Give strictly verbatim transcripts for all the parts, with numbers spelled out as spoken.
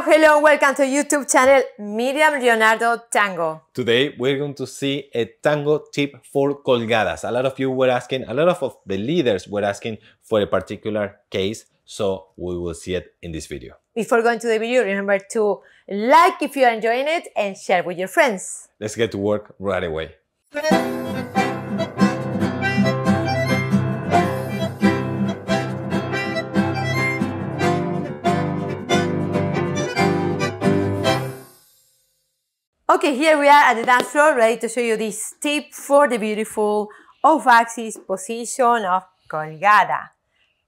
Hello, hello, welcome to YouTube channel Miriam Leonardo Tango. Today we're going to see a tango tip for colgadas. A lot of you were asking, a lot of the leaders were asking for a particular case, so we will see it in this video. Before going to the video, remember to like if you're enjoying it and share with your friends. Let's get to work right away. Okay, here we are at the dance floor, ready to show you this tip for the beautiful off-axis position of colgada.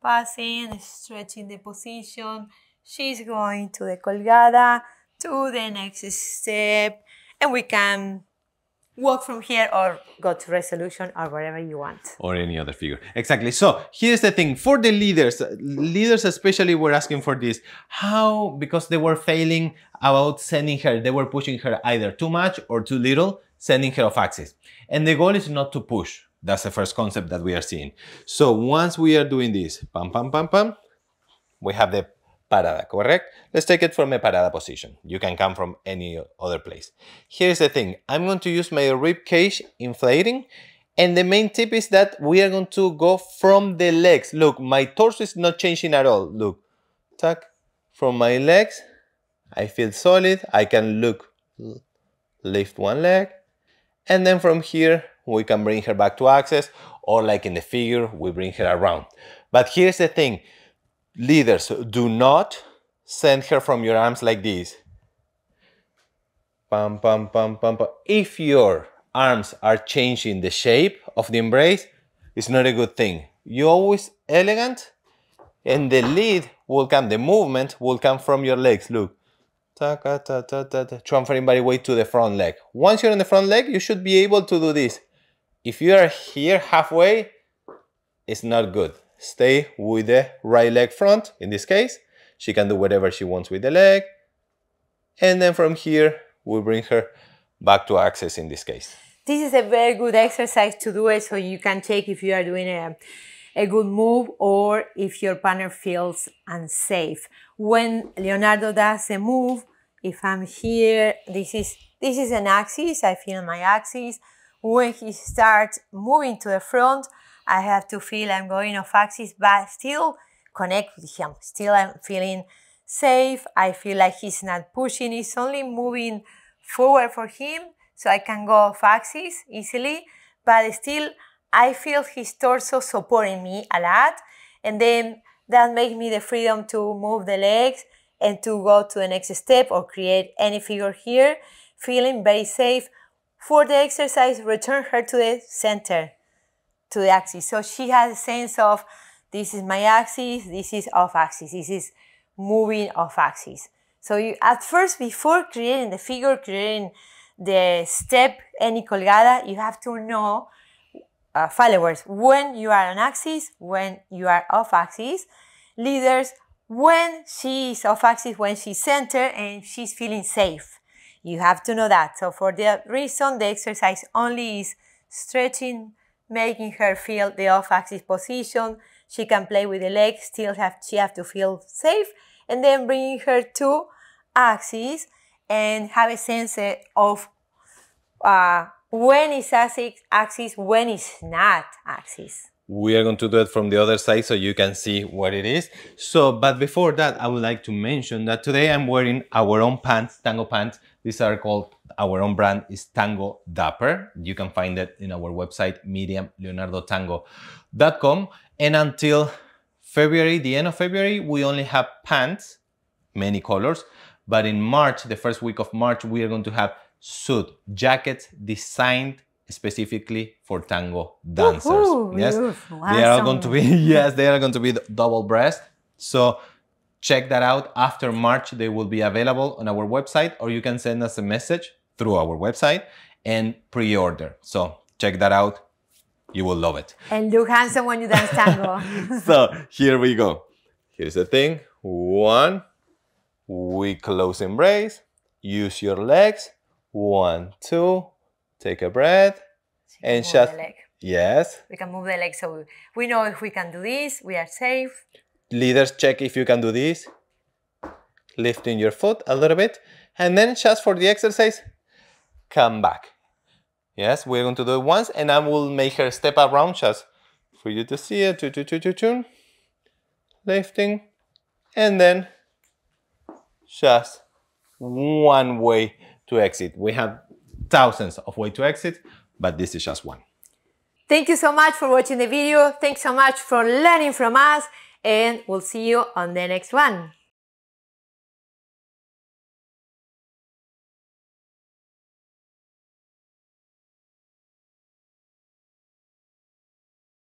Passing, stretching the position, she's going to the colgada, to the next step, and we can walk from here or go to resolution or wherever you want. Or any other figure. Exactly. So here's the thing. For the leaders, leaders especially were asking for this. How? Because they were failing about sending her. They were pushing her either too much or too little, sending her off axis. And the goal is not to push. That's the first concept that we are seeing. So once we are doing this, pam, pam, pam, pam, we have the parada, correct? Let's take it from a parada position. You can come from any other place. Here's the thing. I'm going to use my rib cage inflating. And the main tip is that we are going to go from the legs. Look, my torso is not changing at all. Look, tuck from my legs. I feel solid. I can look, lift one leg. And then from here, we can bring her back to axis, or like in the figure, we bring her around. But here's the thing. Leaders, do not send her from your arms like this. Pam, pam, pam, pam, pam. If your arms are changing the shape of the embrace, it's not a good thing. You're always elegant, and the lead will come, the movement will come from your legs. Look, ta, ta, ta, ta, ta, ta. Transferring body weight to the front leg. Once you're in the front leg, you should be able to do this. If you are here halfway, it's not good. Stay with the right leg front, in this case. She can do whatever she wants with the leg. And then from here, we bring her back to axis in this case. This is a very good exercise to do it, so you can check if you are doing a, a good move or if your partner feels unsafe. When Leonardo does a move, if I'm here, this is, this is an axis, I feel my axis. When he starts moving to the front, I have to feel I'm going off axis, but still connect with him. Still I'm feeling safe. I feel like he's not pushing. It's only moving forward for him, so I can go off axis easily. But still, I feel his torso supporting me a lot. And then that makes me the freedom to move the legs and to go to the next step or create any figure here. Feeling very safe. For the exercise, return her to the center, to the axis. So she has a sense of, this is my axis, this is off axis, this is moving off axis. So you, at first, before creating the figure, creating the step, any colgada, you have to know, uh, followers, when you are on axis, when you are off axis, leaders, when she is off axis, when she's centered and she's feeling safe. You have to know that. So for that reason, the exercise only is stretching, making her feel the off-axis position. She can play with the legs, still have, she have to feel safe, and then bringing her to axis and have a sense of uh, when is axis, when is not axis. We are going to do it from the other side so you can see what it is. So, but before that, I would like to mention that today I'm wearing our own pants, tango pants. These are called, our own brand is Tango Dapper. You can find it in our website, medium leonardo tango dot com. And until February, the end of February, we only have pants, many colors. But in March, the first week of March, we are going to have suit, jackets designed specifically for tango dancers. Ooh, yes, beautiful. They are going to be yes, they are going to be double breast. So check that out. After March, they will be available on our website, or you can send us a message through our website and pre-order. So check that out. You will love it. And look handsome when you dance tango. So here we go. Here's the thing. One, we close embrace. Use your legs. One, two. Take a breath and just, yes. We can move the leg so we know if we can do this, we are safe. Leaders, check if you can do this. lifting your foot a little bit, and then just for the exercise, come back. Yes, we're going to do it once, and I will make her step around just for you to see it. Two, two, two, two, two. Lifting, and then just one way to exit. We have thousands of ways to exit, but this is just one. Thank you so much for watching the video. Thanks so much for learning from us, and we'll see you on the next one.